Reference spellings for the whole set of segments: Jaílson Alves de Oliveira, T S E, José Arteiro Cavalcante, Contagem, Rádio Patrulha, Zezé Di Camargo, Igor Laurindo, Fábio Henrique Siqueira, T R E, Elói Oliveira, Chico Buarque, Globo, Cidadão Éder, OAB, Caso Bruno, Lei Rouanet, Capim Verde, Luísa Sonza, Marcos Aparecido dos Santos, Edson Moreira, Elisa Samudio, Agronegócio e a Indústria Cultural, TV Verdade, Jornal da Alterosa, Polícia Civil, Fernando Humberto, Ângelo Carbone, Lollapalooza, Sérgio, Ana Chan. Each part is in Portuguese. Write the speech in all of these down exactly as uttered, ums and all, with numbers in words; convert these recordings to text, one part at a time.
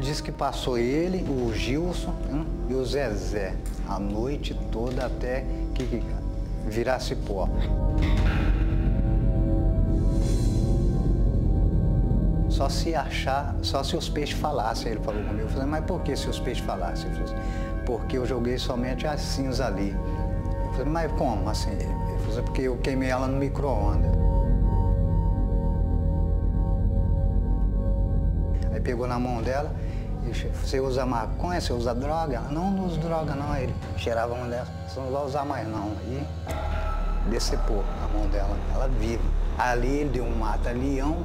disse que passou ele, o Gilson, hein, e o Zezé a noite toda até que virasse pó. Só se achar, só se os peixes falassem, ele falou comigo. Eu falei, mas por que se os peixes falassem? Ele falou, porque eu joguei somente as cinzas ali. Eu falei, mas como assim? Ele falou, porque eu queimei ela no micro-ondas. Aí pegou na mão dela, e você usa maconha, você usa droga? Ela, não, não uso droga não. Aí ele cheirava a mão dela, você não vai usar mais não. Aí decepou a mão dela, ela viva. Ali ele deu um mata-leão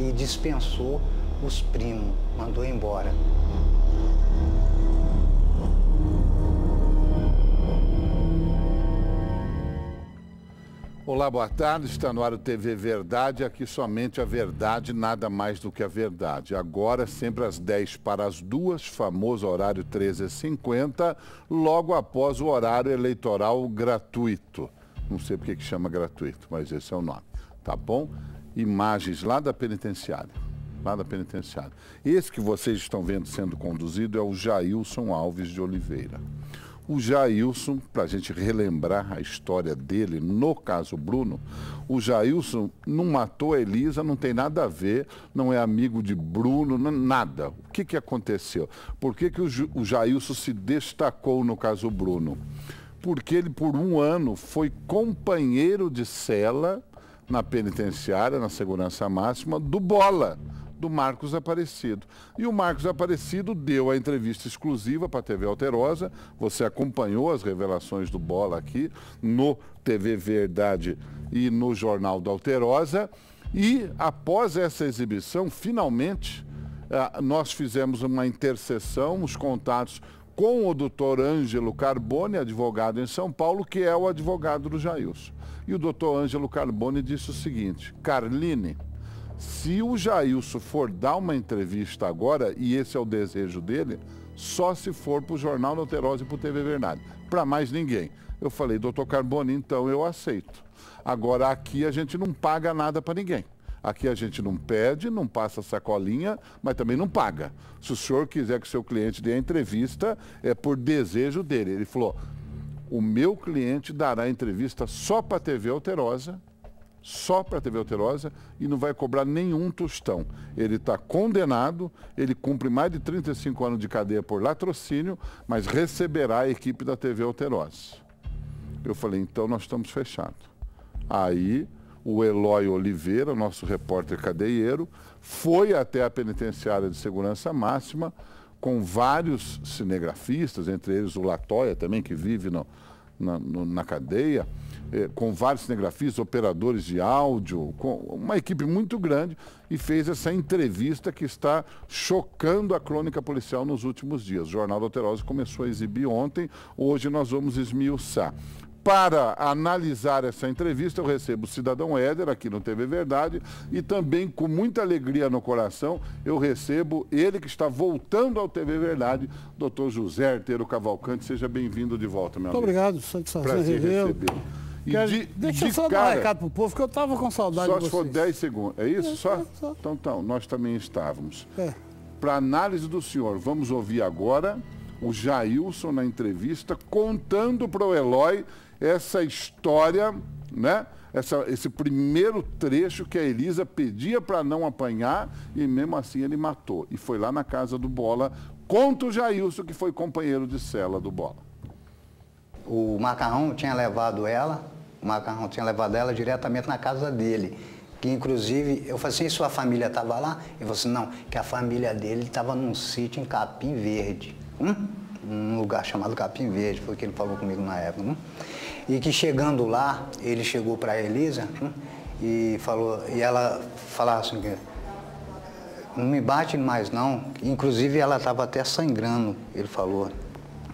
e dispensou os primos, mandou embora. Olá, boa tarde. Está no ar o T V Verdade. Aqui somente a verdade, nada mais do que a verdade. Agora, sempre às dez para as duas, famoso horário treze e cinquenta, logo após o horário eleitoral gratuito. Não sei porque que chama gratuito, mas esse é o nome. Tá bom? Imagens lá da penitenciária, lá da penitenciária. Esse que vocês estão vendo sendo conduzido é o Jaílson Alves de Oliveira. O Jaílson, para a gente relembrar a história dele no caso Bruno, o Jaílson não matou a Elisa, não tem nada a ver, não é amigo de Bruno, não, nada. O que, que aconteceu? Por que, que o, o Jaílson se destacou no caso Bruno? Porque ele, por um ano, foi companheiro de cela na penitenciária, na segurança máxima, do Bola, do Marcos Aparecido. E o Marcos Aparecido deu a entrevista exclusiva para a T V Alterosa. Você acompanhou as revelações do Bola aqui no T V Verdade e no Jornal da Alterosa. E após essa exibição, finalmente, nós fizemos uma intercessão, os contatos com o doutor Ângelo Carbone, advogado em São Paulo, que é o advogado do Jaílson. E o doutor Ângelo Carbone disse o seguinte: Carline, se o Jaílson for dar uma entrevista agora, e esse é o desejo dele, só se for para o Jornal da Alterosa e para o T V Verdade, para mais ninguém. Eu falei, doutor Carbone, então eu aceito. Agora, aqui a gente não paga nada para ninguém. Aqui a gente não pede, não passa sacolinha, mas também não paga. Se o senhor quiser que o seu cliente dê a entrevista, é por desejo dele. Ele falou, o meu cliente dará entrevista só para a T V Alterosa, só para a T V Alterosa, e não vai cobrar nenhum tostão. Ele está condenado, ele cumpre mais de trinta e cinco anos de cadeia por latrocínio, mas receberá a equipe da T V Alterosa. Eu falei, então nós estamos fechados. Aí o Elói Oliveira, nosso repórter cadeieiro, foi até a penitenciária de segurança máxima com vários cinegrafistas, entre eles o Latoya também, que vive no, na, no, na cadeia, eh, com vários cinegrafistas, operadores de áudio, com uma equipe muito grande, e fez essa entrevista que está chocando a crônica policial nos últimos dias. O Jornal da Alterosa começou a exibir ontem, hoje nós vamos esmiuçar. Para analisar essa entrevista, eu recebo o Cidadão Éder aqui no T V Verdade e também, com muita alegria no coração, eu recebo ele que está voltando ao T V Verdade, doutor José Arteiro Cavalcante. Seja bem-vindo de volta, meu Muito amigo. Muito obrigado, prazer recebê-lo. De, deixa eu de só cara, dar um recado para o povo, que eu estava com saudade só de vocês. Só se for dez segundos, é isso? É, só? É, só? Então, então, nós também estávamos. É. Para análise do senhor, vamos ouvir agora o Jaílson na entrevista contando para o Elói essa história, né? Essa, esse primeiro trecho que a Elisa pedia para não apanhar e mesmo assim ele matou. E foi lá na casa do Bola, conta o Jaílson, que foi companheiro de cela do Bola. O Macarrão tinha levado ela, o Macarrão tinha levado ela diretamente na casa dele. Que inclusive, eu falei assim, sua família estava lá? Ele falou assim, não, que a família dele estava num sítio em Capim Verde. Hum? Num lugar chamado Capim Verde, foi o que ele falou comigo na época. Hum? E que chegando lá, ele chegou para a Elisa hum? e falou, e ela falava assim, não me bate mais não. Inclusive ela estava até sangrando, ele falou,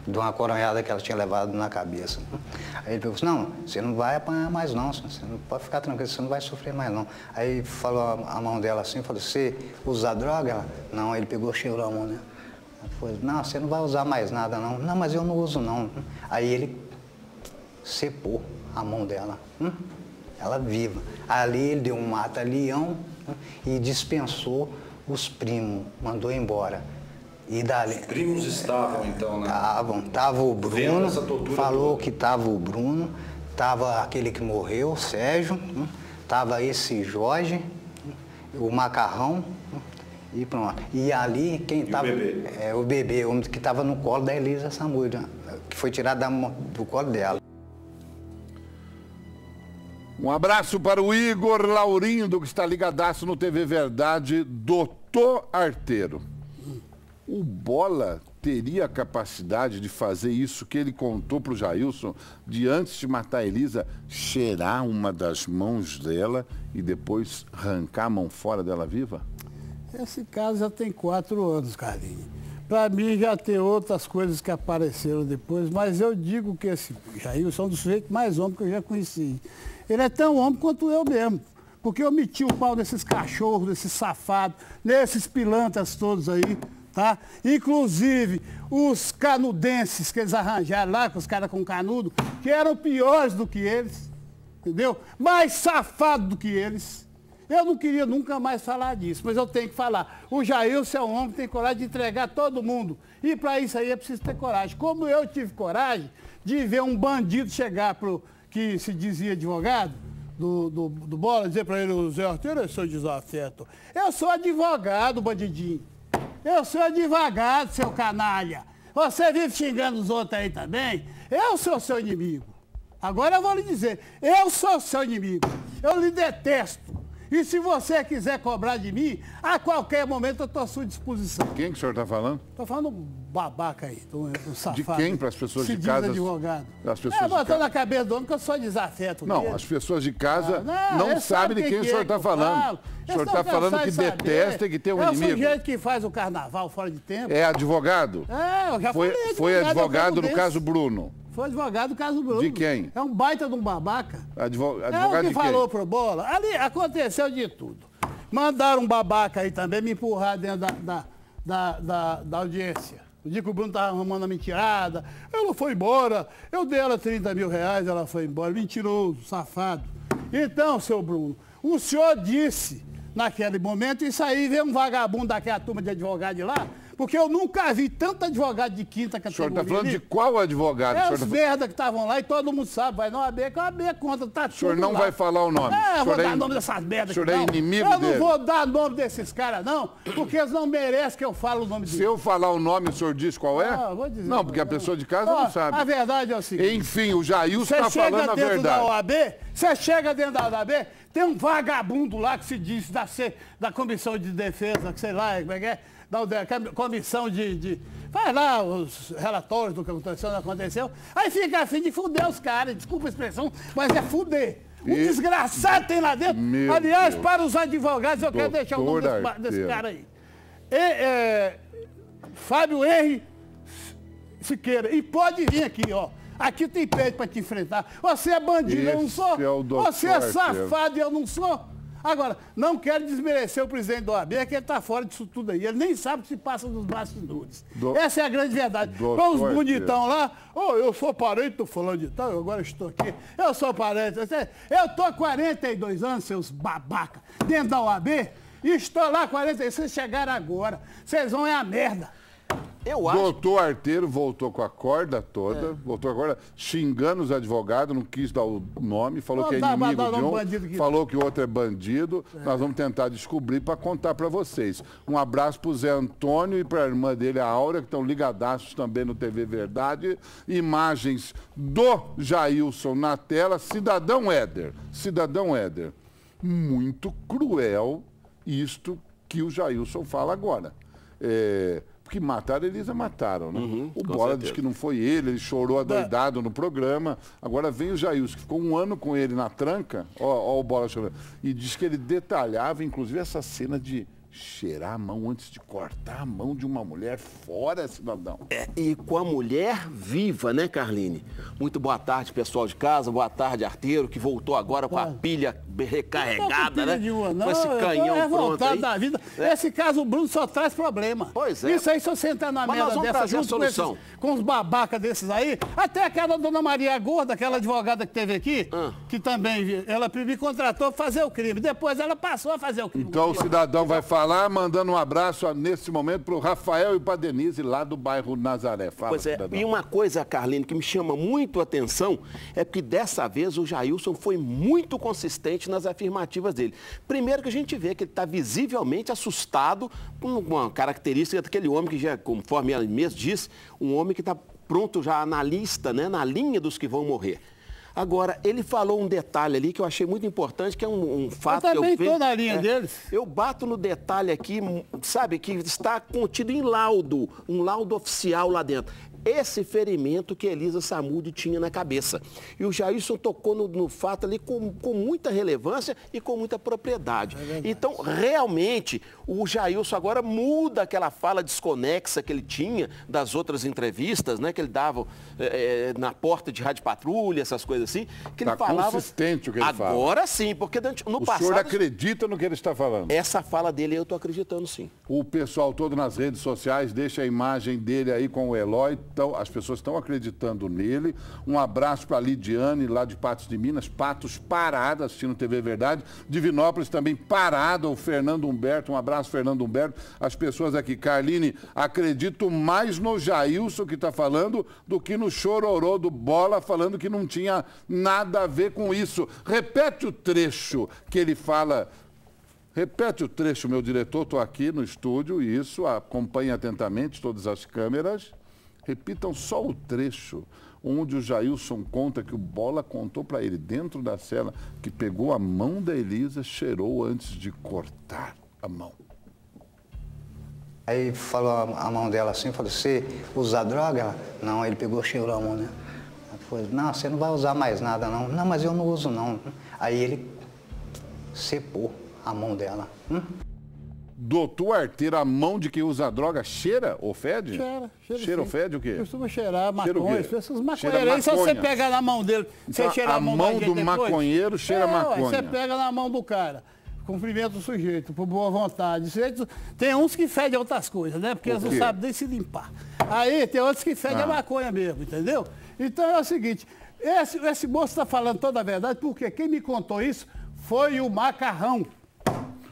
de uma coronhada que ela tinha levado na cabeça. Hum? Aí ele falou assim, não, você não vai apanhar mais não, você não pode ficar tranquilo, você não vai sofrer mais não. Aí falou a mão dela assim, falou, você usa droga? Ela, não, ele pegou, cheirou a mão dela. Não, você não vai usar mais nada não. Não, mas eu não uso não. Aí ele cepou a mão dela. Ela viva. Ali ele deu um mata-leão e dispensou os primos, mandou embora. E dali... Os primos estavam então, né? Estavam. Tava o Bruno, falou que tava o Bruno, tava aquele que morreu, o Sérgio, né? Tava esse Jorge, o Macarrão, né? E pronto. E ali quem e tava... o bebê? É, o bebê, o que tava no colo da Elisa Samudio, que foi tirado da, do colo dela. Um abraço para o Igor Laurindo, que está ligadaço no T V Verdade, doutor Arteiro. O Bola teria a capacidade de fazer isso que ele contou para o Jaílson, de antes de matar a Elisa, cheirar uma das mãos dela e depois arrancar a mão fora dela viva? Esse caso já tem quatro anos, Carlinhos. Para mim já tem outras coisas que apareceram depois, mas eu digo que esse Jaílson é um dos sujeitos mais homens que eu já conheci. Ele é tão homem quanto eu mesmo. Porque eu meti o pau nesses cachorros, nesses safados, nesses pilantras todos aí. Tá? Inclusive, os canudenses que eles arranjaram lá, com os caras com canudo, que eram piores do que eles, entendeu? Mais safados do que eles. Eu não queria nunca mais falar disso, mas eu tenho que falar. O Jaílson é um homem que tem coragem de entregar todo mundo. E para isso aí é preciso ter coragem. Como eu tive coragem de ver um bandido chegar pro que se dizia advogado, do, do, do Bola, dizer para ele, o Zé Arteiro, eu sou desafeto. Eu sou advogado, bandidinho. Eu sou advogado, seu canalha. Você vive xingando os outros aí também. Eu sou seu inimigo. Agora eu vou lhe dizer, eu sou seu inimigo. Eu lhe detesto. E se você quiser cobrar de mim, a qualquer momento eu estou à sua disposição. Quem que o senhor está falando? Estou falando um babaca aí, um safado. De quem? Para as pessoas de casa? Se diz advogado. As pessoas é, botou na cabeça do homem que eu sou desafeto. Não, mesmo. As pessoas de casa ah, não, não sabem de quem, quem o senhor está falando. O senhor está falando que detesta e que tem um inimigo. É o sujeito que faz o carnaval fora de tempo. É advogado? É, eu já foi, falei. Foi advogado, advogado no caso Bruno. Foi advogado do caso Bruno. De quem? É um baita de um babaca. Advo... Advogado é o que de falou quem? Pro Bola. Ali aconteceu de tudo. Mandaram um babaca aí também me empurrar dentro da, da, da, da, da audiência. O dia que o Bruno estava arrumando a mentirada, ela foi embora, eu dei ela trinta mil reais, ela foi embora. Mentiroso, safado. Então, seu Bruno, o senhor disse naquele momento, isso aí veio um vagabundo daquela turma de advogado de lá, porque eu nunca vi tanto advogado de quinta categoria. O senhor está falando de qual advogado? É os merda que estavam lá e todo mundo sabe, vai não abrir, que eu abri a conta, tá tudo. O senhor não vai falar o nome. É, eu vou dar nome dessas merdas. O senhor é inimigo dele. Eu não vou dar nome desses caras, não, porque eles não merecem que eu fale o nome deles. Se eu falar o nome, o senhor diz qual é? Não, vou dizer. Não, porque a pessoa de casa não sabe. A verdade é o seguinte. Enfim, o Jaílson está falando a verdade. Você chega dentro da O A B, você chega dentro da O A B, tem um vagabundo lá que se diz da, C, da comissão de defesa, que sei lá, como é que é? Da comissão de, de... Faz lá os relatórios do que aconteceu, não aconteceu. Aí fica a fim de fuder os caras. Desculpa a expressão, mas é fuder. Um e... desgraçado tem lá dentro. Meu Aliás, Deus. Para os advogados, eu Doutor quero deixar o nome desse, desse cara aí. E, é, Fábio Henrique Siqueira. E pode vir aqui, ó. Aqui tem peito para te enfrentar. Você é bandido, Esse eu não sou. É Você é safado, eu não sou. Agora, não quero desmerecer o presidente da O A B, é que ele está fora disso tudo aí. Ele nem sabe o que se passa nos bastidores. Do... Essa é a grande verdade. Do... Com os bonitão lá, oh, eu sou parente do fulano de tal, eu agora estou aqui. Eu sou parente. Eu estou há quarenta e dois anos, seus babaca, dentro da O A B, e estou lá há quarenta e seis, vocês chegaram agora. Vocês vão é a merda. Eu acho... Doutor Arteiro voltou com a corda toda, é. voltou agora xingando os advogados, não quis dar o nome, falou não, que é dá, inimigo dá, dá, de um, um que... falou que o outro é bandido. É. Nós vamos tentar descobrir para contar para vocês. Um abraço para o Zé Antônio e para a irmã dele, a Aura, que estão ligadaços também no T V Verdade. Imagens do Jaílson na tela, Cidadão Éder. Cidadão Éder, muito cruel isto que o Jaílson fala agora. É... que mataram, Elisa mataram, né? Uhum, o Bola diz que não foi ele, ele chorou adoidado no programa. Agora vem o Jaílson, que ficou um ano com ele na tranca, ó, ó o Bola chorando, e diz que ele detalhava, inclusive, essa cena de cheirar a mão antes de cortar a mão de uma mulher fora, cidadão. É, e com a mulher viva, né, Carline? Muito boa tarde, pessoal de casa, boa tarde, Arteiro, que voltou agora com a pilha recarregada, né? Nenhuma, não, com esse canhão pronto aí. Da vida. É. Esse caso, o Bruno só traz problema. Pois é. Isso aí, se você entrar na merda dessa, junto a solução. Com, esses, com os babacas desses aí, até aquela dona Maria Gorda, aquela advogada que teve aqui, ah. que também, ela me contratou para fazer o crime. Depois ela passou a fazer o crime. Então o cidadão vai falar, mandando um abraço nesse momento para o Rafael e para a Denise, lá do bairro Nazaré. Fala, pois é, cidadão. E uma coisa, Carlino, que me chama muito a atenção, é porque dessa vez o Jaílson foi muito consistente nas afirmativas dele. Primeiro que a gente vê que ele está visivelmente assustado com uma característica daquele homem que já, conforme ela mesmo diz, um homem que está pronto já na lista, né, na linha dos que vão morrer. Agora, ele falou um detalhe ali que eu achei muito importante, que é um, um fato eu que eu vejo... Eu também estou na linha é, deles. Eu bato no detalhe aqui, sabe, que está contido em laudo, um laudo oficial lá dentro. Esse ferimento que Elisa Samudio tinha na cabeça. E o Jaílson tocou no, no fato ali com, com muita relevância e com muita propriedade. É então, realmente, o Jaílson agora muda aquela fala desconexa que ele tinha das outras entrevistas, né, que ele dava é, na porta de Rádio Patrulha, essas coisas assim, que tá ele falava... consistente o que ele fala. Agora sim, porque no o passado... O senhor acredita no que ele está falando? Essa fala dele eu estou acreditando, sim. O pessoal todo nas redes sociais deixa a imagem dele aí com o Elói. Então, as pessoas estão acreditando nele. Um abraço para a Lidiane, lá de Patos de Minas. Patos parada, assistindo T V Verdade. Divinópolis também parada. O Fernando Humberto, um abraço, Fernando Humberto. As pessoas aqui. Carline, acredito mais no Jaílson que está falando do que no chororô do Bola, falando que não tinha nada a ver com isso. Repete o trecho que ele fala... Repete o trecho, meu diretor. Estou aqui no estúdio e isso. Acompanhe atentamente todas as câmeras. Repitam só o trecho onde o Jaílson conta que o Bola contou para ele dentro da cela que pegou a mão da Elisa, cheirou antes de cortar a mão. Aí falou a mão dela assim, falou, você usa droga? Não, ele pegou, cheirou a mão, né? Falou, não, você não vai usar mais nada, não. Não, mas eu não uso, não. Aí ele cepou a mão dela. Hum? Doutor Arteiro, a mão de quem usa droga cheira ou fede? Cheira. Cheira, cheira ou fede o quê? Costuma cheirar maconha. Essas maconheiras, se você pega na mão dele, então, você cheira a mão, mão do maconheiro, depois, cheira é, maconha. Você pega na mão do cara, cumprimenta o sujeito, por boa vontade. Sujeito, tem uns que fedem outras coisas, né? Porque eles não sabem nem se limpar. Aí tem outros que fedem ah. a maconha mesmo, entendeu? Então é o seguinte, esse, esse moço está falando toda a verdade, porque quem me contou isso foi o Macarrão.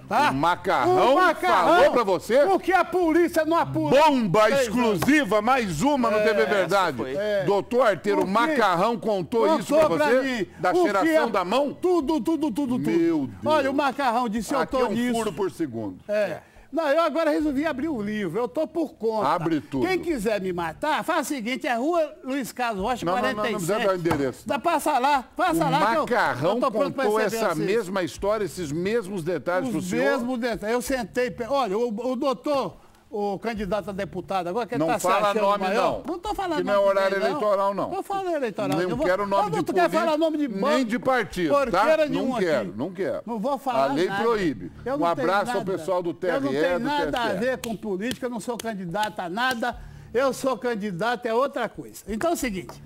Tá? O macarrão, o macarrão falou pra você? Porque a polícia não apurou. Bomba exclusiva, mais uma no é, T V Verdade. É. Doutor Arteiro, o Macarrão contou, contou isso pra você? Mim. Da o cheiração é... da mão? Tudo, tudo, tudo, tudo. Meu Deus. Olha, o Macarrão disse, eu tô nisso. Aqui é um furo por segundo. É. é. Não, eu agora resolvi abrir o livro, eu tô por conta. Abre tudo. Quem quiser me matar, faz o seguinte, é Rua Luiz Carlos Rocha, não, quarenta e sete. Não, não, não precisa dar o endereço. Não. Passa lá, passa o lá. O Macarrão eu, contou essa assim. mesma história, esses mesmos detalhes para o senhor? Os mesmos detalhes. Eu sentei, olha, o, o doutor, o candidato a deputado agora, que ele está se achando maior. Não fala nome, não. Não estou falando nome. Que não é horário eleitoral, não. Eu falo eleitoral. Não eu vou... quero nome eu não de político, falar nome de banco, nem de partido, tá? Não quero, aqui. não quero. Não vou falar nada. A lei nada. proíbe. Um abraço nada. ao pessoal do T R E, do T S E. Eu não tenho nada a ver com política, eu não sou candidato a nada. Eu sou candidato, é outra coisa. Então é o seguinte,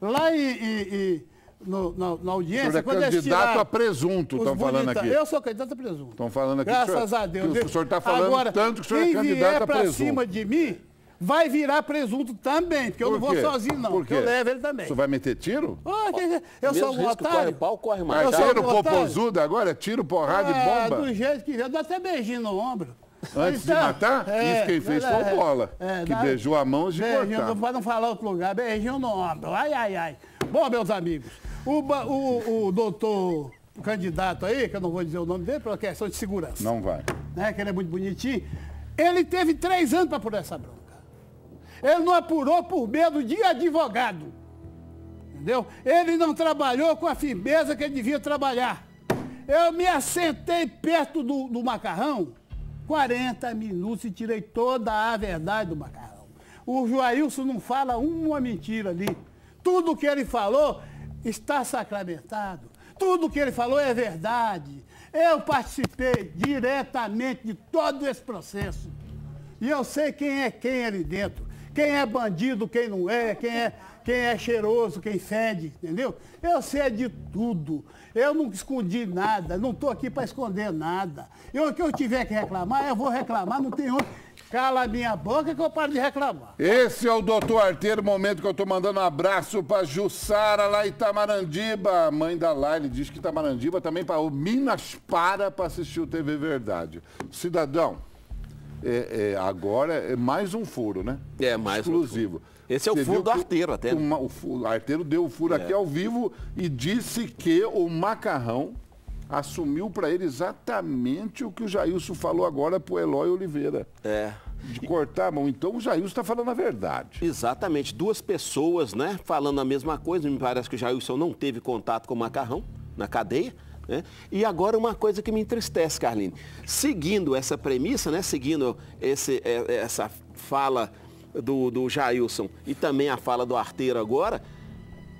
lá e, e, e, no, na, na audiência... O senhor é candidato a presunto, estão falando aqui. Eu sou candidato a presunto. Estão falando aqui. Graças a Deus. O senhor está falando agora, tanto que o senhor é candidato a presunto. Quem vier para cima de mim... vai virar presunto também, porque Por eu não vou sozinho, não. Porque eu levo ele também. Você vai meter tiro? Oh, quer... Eu Mesmo sou um otário. Corre pau, corre mais. Eu sou um popozudo agora, tiro, porrada é, e bomba. Do jeito que eu dou até beijinho no ombro. Antes então, de matar? É, isso quem fez é, foi o Bola, é, que dá, beijou a mão de beijinho, cortar. Para não falar outro lugar, beijinho no ombro. Ai, ai, ai. Bom, meus amigos, o, o, o doutor... o candidato aí, que eu não vou dizer o nome dele, por uma questão de segurança. Não vai. Né, que ele é muito bonitinho. Ele teve três anos para apurar essa bronca. Ele não apurou por medo de advogado, entendeu? Ele não trabalhou com a firmeza que ele devia trabalhar. Eu me assentei perto do, do Macarrão, quarenta minutos e tirei toda a verdade do Macarrão. O Jaílson não fala uma mentira ali. Tudo que ele falou está sacramentado. Tudo que ele falou é verdade. Eu participei diretamente de todo esse processo. E eu sei quem é quem ali dentro. Quem é bandido, quem não é, quem é, quem é cheiroso, quem fede, entendeu? Eu sei de tudo, eu não escondi nada, não estou aqui para esconder nada. O que eu tiver que reclamar, eu vou reclamar, não tem onde. Cala a minha boca que eu paro de reclamar. Esse é o doutor Arteiro, momento que eu estou mandando um abraço para Jussara, lá em Itamarandiba. A mãe da Laine diz que Itamarandiba também parou. Minas para para assistir o T V Verdade. Cidadão, é, é, agora é mais um furo, né? É, mais exclusivo. Um furo. Esse é o furo do Arteiro até. Né? Uma, o, furo, o Arteiro deu o furo é. aqui ao vivo e disse que o Macarrão assumiu para ele exatamente o que o Jaílson falou agora para o Elói Oliveira. É. De cortar a mão. Então o Jaílson está falando a verdade. Exatamente. Duas pessoas, né, falando a mesma coisa. Me parece que o Jaílson não teve contato com o Macarrão na cadeia. Né? E agora uma coisa que me entristece, Carline. Seguindo essa premissa, né, seguindo esse, essa fala do, do Jaílson e também a fala do Arteiro agora,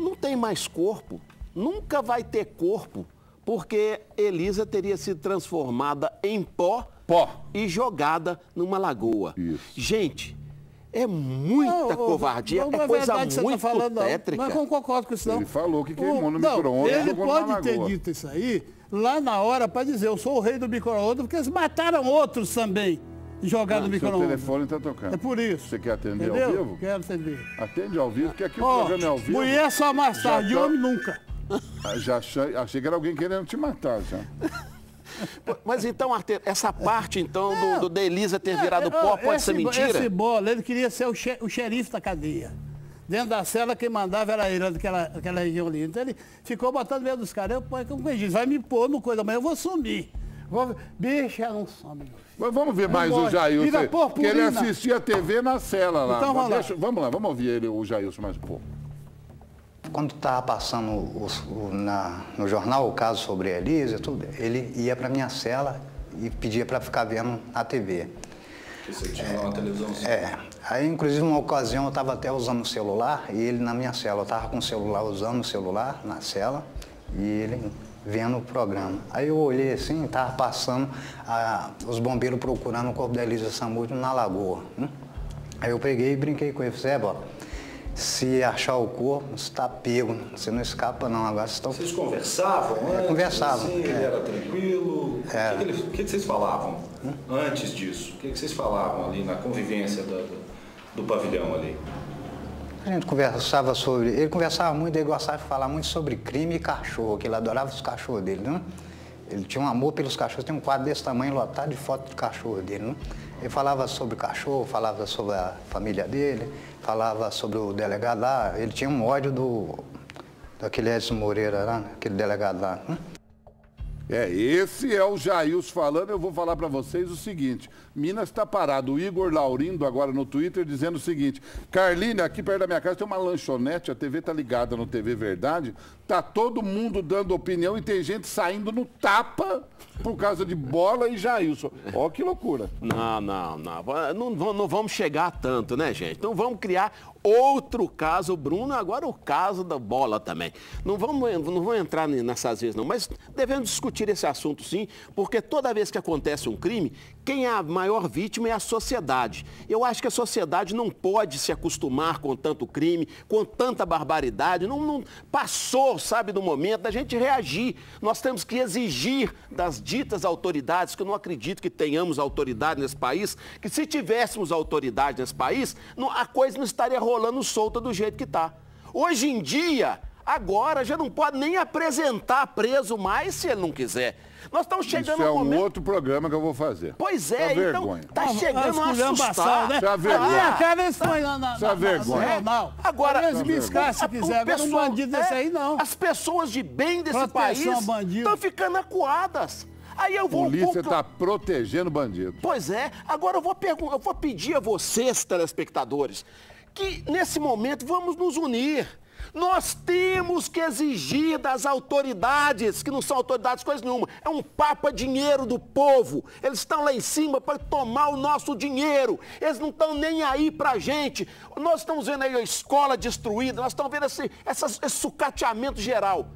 não tem mais corpo. Nunca vai ter corpo. Porque Elisa teria sido transformada em pó, pó. e jogada numa lagoa. Isso. Gente, é muita não, covardia, não, é coisa verdade, muito tá falando, tétrica. Não, mas eu concordo com isso não. Ele falou que queimou no micro-ondas. Ele pode ter dito isso aí, lá na hora, para dizer, eu sou o rei do micro-ondas, porque eles mataram outros também e jogaram no micro-ondas. O telefone está tocando. É por isso. Você quer atender Entendeu? ao vivo? Quero atender. Atende ao vivo, porque aqui oh, o programa é ao vivo. Mulher só mais tarde, tá... homem nunca. Já achei, achei que era alguém querendo te matar, já. Mas então, Arteiro, essa parte então não, do, do Elisa ter não, virado pó pode esse, ser mentira? Esse bola, ele queria ser o, xe, o xerife da cadeia. Dentro da cela, quem mandava era ele, daquela, daquela região ali. Então ele ficou botando medo dos caras. Eu, pô, eu, vai me pôr no coisa, mas eu vou sumir. Vou... Bicha, não some. Mas vamos ver mais eu o Jaílson, porque ele assistia a T V na cela lá. Então, vamos, deixa, lá. vamos lá, vamos ouvir ele, o Jaílson mais um pouco. Quando estava passando o, o, na, no jornal o caso sobre a Elisa, tudo, ele ia para minha cela e pedia para ficar vendo a T V. Você tinha é, uma televisão? É. Aí, inclusive, uma ocasião eu estava até usando o celular e ele na minha cela. Eu estava com o celular, usando o celular na cela e ele vendo o programa. Aí eu olhei assim, estava passando a, os bombeiros procurando o corpo da Elisa Samudio na lagoa. Né? Aí eu peguei e brinquei com ele. Falei, é, bora. Se achar o corpo, você está pego, você não escapa não, agora vocês estão... Vocês conversavam antes? É, conversavam. Assim, é. Ele era tranquilo? É. O, que que ele, o que que vocês falavam hum? antes disso? O que que vocês falavam ali na convivência do, do, do pavilhão ali? A gente conversava sobre... Ele conversava muito, ele gostava de falar muito sobre crime e cachorro, que ele adorava os cachorros dele, né? Ele tinha um amor pelos cachorros, tem um quadro desse tamanho lotado de fotos de cachorro dele, né? Ele falava sobre cachorro, falava sobre a família dele, falava sobre o delegado lá. Ele tinha um ódio do, daquele Edson Moreira lá, aquele delegado lá. Né? É, esse é o Jaílson falando. Eu vou falar para vocês o seguinte. Minas está parado. O Igor Laurindo agora no Twitter dizendo o seguinte. Carline, aqui perto da minha casa tem uma lanchonete, a T V tá ligada no T V Verdade. Tá todo mundo dando opinião e tem gente saindo no tapa... Por causa de bola e Jaílson. Ó, oh, que loucura. Não, não, não. Não, não vamos chegar a tanto, né, gente? Não vamos criar outro caso, Bruno, agora o caso da bola também. Não vamos, não vamos entrar nessas vezes, não. Mas devemos discutir esse assunto, sim, porque toda vez que acontece um crime, quem é a maior vítima é a sociedade. Eu acho que a sociedade não pode se acostumar com tanto crime, com tanta barbaridade. Não, não passou, sabe, do momento da gente reagir. Nós temos que exigir das ditas autoridades, que eu não acredito que tenhamos autoridade nesse país, que se tivéssemos autoridade nesse país, não, a coisa não estaria rolando solta do jeito que está. Hoje em dia, agora, já não pode nem apresentar preso mais se ele não quiser. Nós estamos chegando a um momento... Isso é um outro programa que eu vou fazer. Pois é, tá então está chegando a assustar. Né? Tá vergonha. Ah, cara, eles estão na, na, na, vergonha. Não, agora, eles biscar se quiser, agora um bandido desse aí não. As pessoas de bem desse país estão ficando acuadas. Aí eu vou... A polícia está protegendo bandido. Pois é. Agora eu vou, pergun- eu vou pedir a vocês, telespectadores, que nesse momento vamos nos unir. Nós temos que exigir das autoridades, que não são autoridades coisa nenhuma, é um papa dinheiro do povo. Eles estão lá em cima para tomar o nosso dinheiro. Eles não estão nem aí para a gente. Nós estamos vendo aí a escola destruída, nós estamos vendo esse, essa, esse sucateamento geral.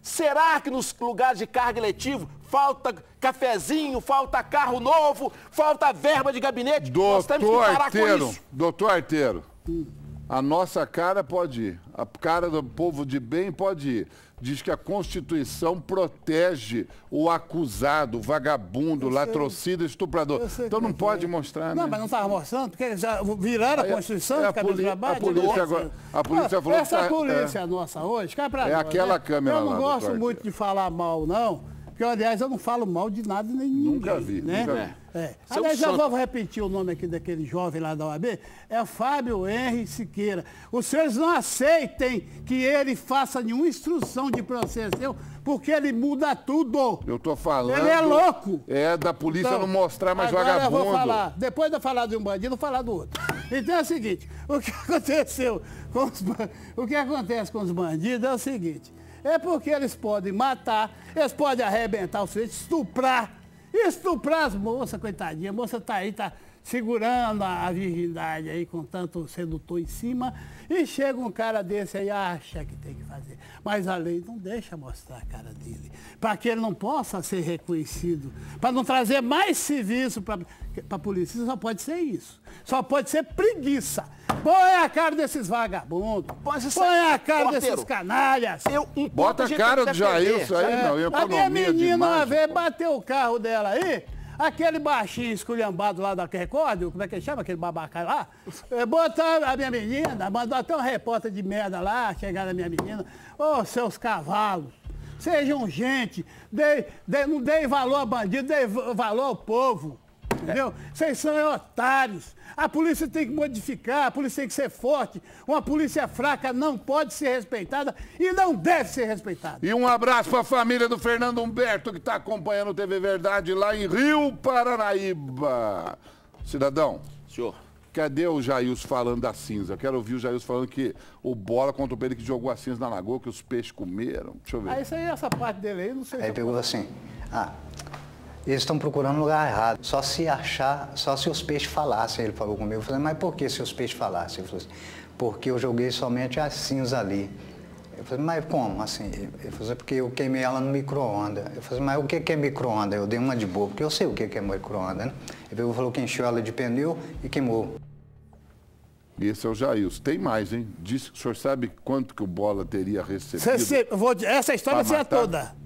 Será que nos lugares de cargo eletivo falta cafezinho, falta carro novo, falta verba de gabinete? Doutor Arteiro, doutor Arteiro. Hum. A nossa cara pode ir, a cara do povo de bem pode ir. Diz que a Constituição protege o acusado, o vagabundo, latrocida, estuprador. Então não pode mostrar, né? Não, mas não estava mostrando, porque eles já viraram a Constituição, a polícia agora. A polícia falou que essa polícia nossa hoje, cai pra nós. É aquela câmera lá. Eu não gosto muito de falar mal, não, porque, aliás, eu não falo mal de nada nem ninguém. Nunca vi, nunca vi. É. Aliás, eu vou repetir o nome aqui daquele jovem lá da O A B, é Fábio Henrique Siqueira. Os senhores não aceitem que ele faça nenhuma instrução de processo, porque ele muda tudo. Eu tô falando... Ele é louco. É, da polícia então, não mostrar mais agora vagabundo. Eu vou falar, depois de eu falar de um bandido, eu vou falar do outro. Então é o seguinte, o que aconteceu com os, o que acontece com os bandidos é o seguinte, é porque eles podem matar, eles podem arrebentar o sujeito, estuprar, estuprar as moças, coitadinha, a moça está aí, está segurando a virgindade aí com tanto sedutor em cima, e chega um cara desse aí, acha que tem que fazer. Mas a lei não deixa mostrar a cara dele, para que ele não possa ser reconhecido, para não trazer mais serviço para a polícia. Só pode ser isso, só pode ser preguiça. Põe a cara desses vagabundos, põe sai... a cara Porteiro. desses canalhas. Eu, um Bota a cara do Jaílson aí, é. não, a minha menina uma vez bateu o carro dela aí, aquele baixinho esculhambado lá da Record, como é que ele chama, aquele babaca lá, botaram a minha menina, mandou até um repórter de merda lá, chegaram a minha menina, ô, oh, seus cavalos, sejam gente, dei, dei, não dei valor a bandido, dei valor ao povo, entendeu? Vocês são otários, a polícia tem que modificar, a polícia tem que ser forte, uma polícia fraca não pode ser respeitada e não deve ser respeitada. E um abraço para a família do Fernando Humberto, que está acompanhando o T V Verdade lá em Rio Paranaíba. Cidadão, senhor, cadê o Jaílson falando da cinza? Quero ouvir o Jaílson falando que o Bola contra o Pedro que jogou a cinza na lagoa, que os peixes comeram. Deixa eu ver. Ah, isso aí, essa parte dele aí, não sei. Aí pergunta assim, ah... eles estão procurando um lugar errado, só se achar, só se os peixes falassem, ele falou comigo. Eu falei, mas por que se os peixes falassem? Ele falou assim, porque eu joguei somente a cinza ali. Eu falei, mas como assim? Ele falou assim, porque eu queimei ela no micro-ondas. Eu falei, mas o que é micro-ondas? Eu dei uma de boa, porque eu sei o que é micro-ondas, né? Ele falou que encheu ela de pneu e queimou. Esse é o Jaílson. Tem mais, hein? Diz, o senhor sabe quanto que o Bola teria recebido? Se, vou, essa história seria toda.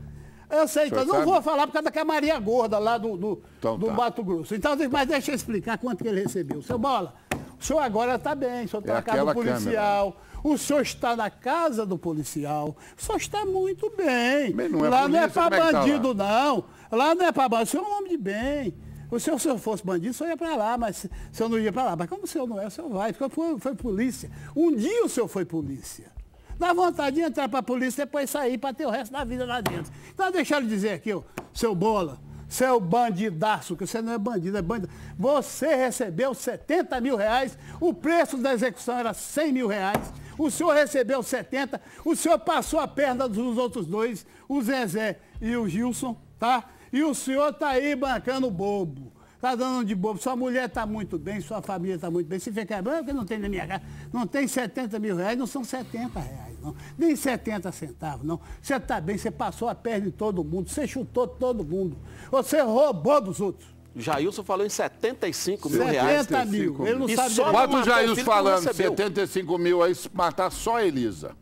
Eu sei, então não vou falar por causa da Maria Gorda lá do, do, então, do tá. Mato Grosso. Então, mas deixa eu explicar quanto que ele recebeu. Seu Bola, o senhor agora está bem, o senhor está é na casa do policial, câmera. o senhor está na casa do policial, o senhor está muito bem. Não é lá polícia, não é para bandido, é tá lá? não. Lá não é para bandido, o senhor é um homem de bem. O senhor, se eu fosse bandido, o senhor ia para lá, mas o senhor não ia para lá. Mas como o senhor não é, o senhor vai, porque foi, foi polícia. Um dia o senhor foi polícia. Dá vontade de entrar para a polícia e depois sair para ter o resto da vida lá dentro. Então, deixa eu dizer aqui, ó, seu Bola, seu bandidaço, que você não é bandido, é bandido. Você recebeu setenta mil reais, o preço da execução era cem mil reais, o senhor recebeu setenta, o senhor passou a perna dos outros dois, o Zezé e o Gilson, tá? E o senhor está aí bancando bobo. Está dando de bobo, sua mulher está muito bem, sua família está muito bem. Se ficar branco, porque não tem na minha casa, não tem setenta mil reais, não são setenta reais, não. Nem setenta centavos, não. Você está bem, você passou a perna em todo mundo, você chutou todo mundo, você roubou dos outros. Jaílson falou em setenta e cinco mil reais. setenta mil, ele não sabe... Bota o Jaílson falando, setenta e cinco mil aí, matar só a Elisa.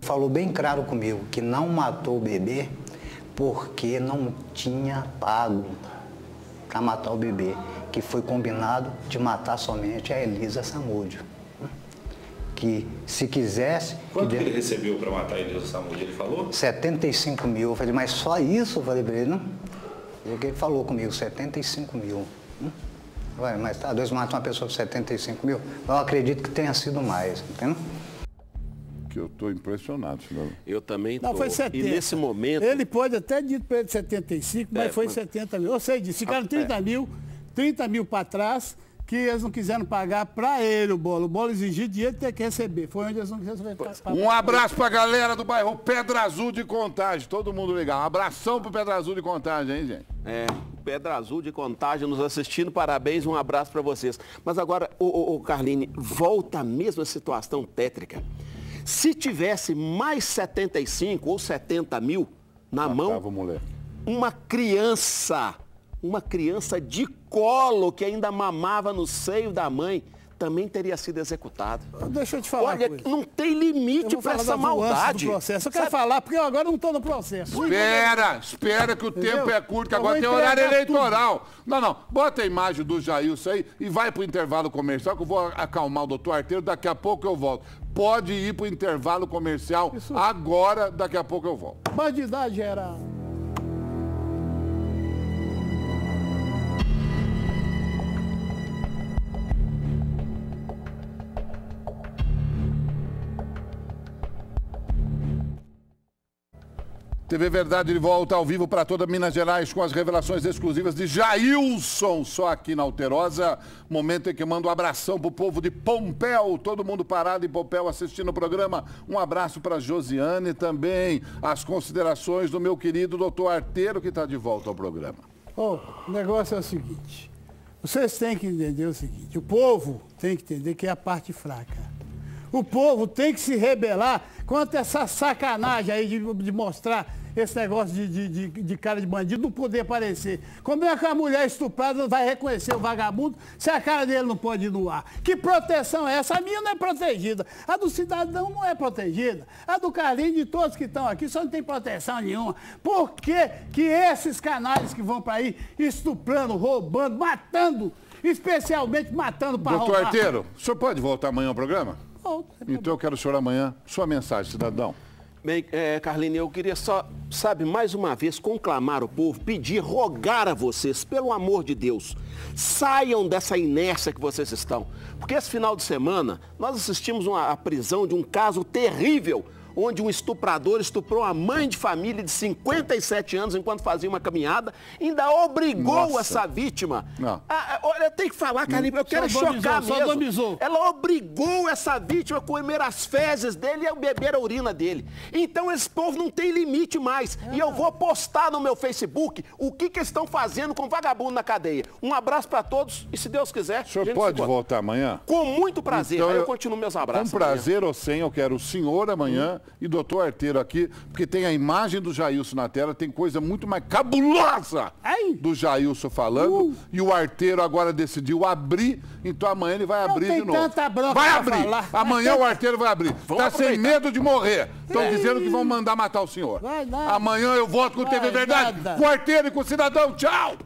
Falou bem claro comigo que não matou o bebê porque não tinha pago para matar o bebê, que foi combinado de matar somente a Elisa Samudio. Que se quisesse... Quanto que ele recebeu para matar a Elisa Samudio, ele falou? setenta e cinco mil. Eu falei, mas só isso? Eu falei para ele, não. Ele falou comigo, setenta e cinco mil. Vai, mas tá, dois matam uma pessoa por setenta e cinco mil? Eu acredito que tenha sido mais, entendeu? Que eu estou impressionado, senhor. Eu também estou. Não, foi setenta. E nesse momento... Ele pode até dizer para ele setenta e cinco, mas é, foi mas... setenta mil. Eu sei disso. Ficaram trinta mil para trás, que eles não quiseram pagar para ele o bolo. O bolo exigiu dinheiro e ter que receber. Foi onde eles não quiseram pagar. Um abraço para a galera do bairro Pedra Azul de Contagem. Todo mundo legal. Um abração para o Pedra Azul de Contagem, hein, gente? É, Pedra Azul de Contagem nos assistindo. Parabéns, um abraço para vocês. Mas agora, ô, ô, ô, Carline, volta mesmo a situação tétrica. Se tivesse mais setenta e cinco ou setenta mil na ah, mão, tá, uma criança, uma criança de colo que ainda mamava no seio da mãe, também teria sido executado. Deixa eu te falar. Olha, não tem limite para essa maldade. Eu quero falar, porque eu agora não estou no processo. Espera, espera que o tempo é curto, que agora tem horário eleitoral. Não, não, bota a imagem do Jaílson aí e vai para o intervalo comercial, que eu vou acalmar o doutor Arteiro, daqui a pouco eu volto. Pode ir para o intervalo comercial agora, daqui a pouco eu volto. Bandidagem geral. T V Verdade de volta ao vivo para toda Minas Gerais com as revelações exclusivas de Jaílson, só aqui na Alterosa. Momento em que mando um abração pro povo de Pompéu, todo mundo parado em Pompéu assistindo o programa. Um abraço para Josiane também. As considerações do meu querido doutor Arteiro, que está de volta ao programa. Bom, o negócio é o seguinte, vocês têm que entender o seguinte, o povo tem que entender que é a parte fraca. O povo tem que se rebelar contra essa sacanagem aí de, de mostrar esse negócio de, de, de, de cara de bandido não poder aparecer. Como é que a mulher estuprada vai reconhecer o vagabundo se a cara dele não pode ir no ar? Que proteção é essa? A minha não é protegida. A do cidadão não é protegida. A do Carlinho, de todos que estão aqui, só não tem proteção nenhuma. Por que que esses canais que vão para aí estuprando, roubando, matando, especialmente matando para roubar? Doutor Arteiro, o senhor pode voltar amanhã ao programa? Então eu quero o senhor amanhã. Sua mensagem, cidadão. Bem, é, Carlinhos, eu queria só, sabe, mais uma vez, conclamar o povo, pedir, rogar a vocês, pelo amor de Deus, saiam dessa inércia que vocês estão. Porque esse final de semana, nós assistimos uma, a prisão de um caso terrível, onde um estuprador estuprou a mãe de família de cinquenta e sete anos enquanto fazia uma caminhada, ainda obrigou Nossa. essa vítima. Não. A, olha, eu tenho que falar, Carlinhos, eu quero só chocar domizou, mesmo. Domizou. Ela obrigou essa vítima a comer as fezes dele e a beber a urina dele. Então esse povo não tem limite mais. É. E eu vou postar no meu Facebook o que que estão fazendo com vagabundo na cadeia. Um abraço para todos e, se Deus quiser... O senhor pode voltar amanhã? Com muito prazer. Então, Aí eu continuo meus abraços. Com prazer ou sem, eu quero o senhor amanhã... Hum. E doutor Arteiro aqui, porque tem a imagem do Jaílson na tela, tem coisa muito mais cabulosa Ai. do Jaílson falando. Uh. E o Arteiro agora decidiu abrir, então amanhã ele vai abrir de novo. Vai abrir. Falar. Amanhã Mas o Arteiro vai abrir. Vamos tá aproveitar. Sem medo de morrer. Estão é. dizendo que vão mandar matar o senhor. Vai, amanhã eu voto com o T V Verdade, com o Arteiro e com o Cidadão. Tchau!